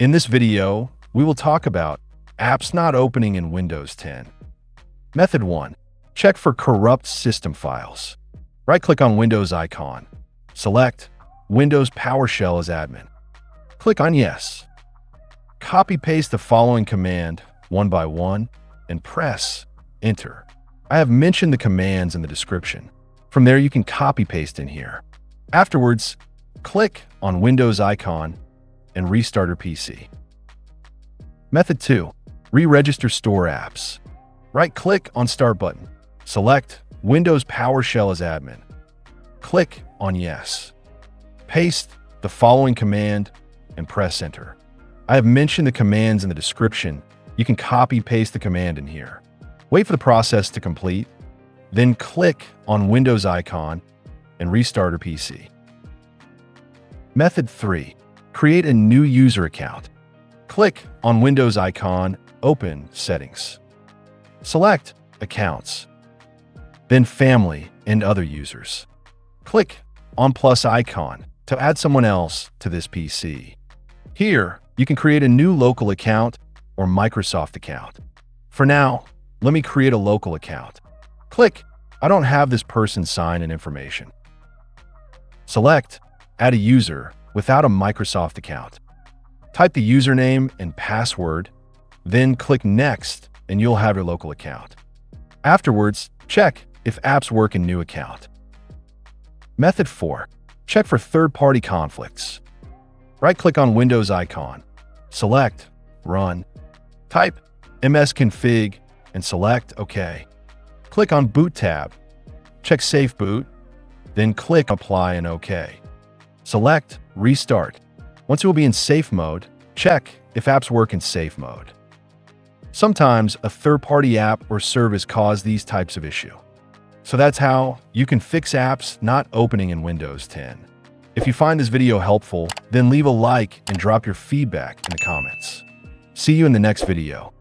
In this video, we will talk about apps not opening in Windows 10. Method 1. Check for corrupt system files. Right-click on Windows icon. Select Windows PowerShell as admin. Click on Yes. Copy-paste the following command, one by one, and press Enter. I have mentioned the commands in the description. From there, you can copy-paste in here. Afterwards, click on Windows icon and restart your PC. Method 2. Re-register store apps. Right-click on Start button. Select Windows PowerShell as admin. Click on Yes. Paste the following command and press Enter. I have mentioned the commands in the description. You can copy-paste the command in here. Wait for the process to complete, then click on Windows icon and restart your PC. Method 3. Create a new user account. Click on Windows icon, open Settings. Select Accounts, then Family and Other Users. Click on plus icon to add someone else to this PC. Here, you can create a new local account or Microsoft account. For now, let me create a local account. Click, I don't have this person's sign and information. Select, add a user without a Microsoft account. Type the username and password, then click Next and you'll have your local account. Afterwards, check if apps work in new account. Method 4. Check for third-party conflicts. Right-click on Windows icon. Select Run. Type msconfig and select OK. Click on Boot tab. Check Safe Boot, then click Apply and OK. Select Restart. Once it will be in safe mode, check if apps work in safe mode. Sometimes a third-party app or service causes these types of issues. So that's how you can fix apps not opening in Windows 10. If you find this video helpful, then leave a like and drop your feedback in the comments. See you in the next video.